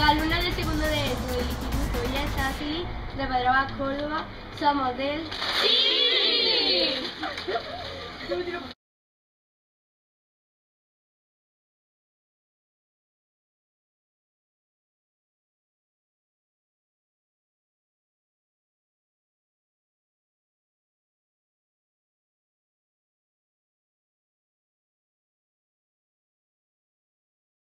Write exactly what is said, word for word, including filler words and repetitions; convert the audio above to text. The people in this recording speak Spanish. Alumnos del segundo de su Instituto Villa Sácili de Pedro Abad, Córdoba, somos del sí.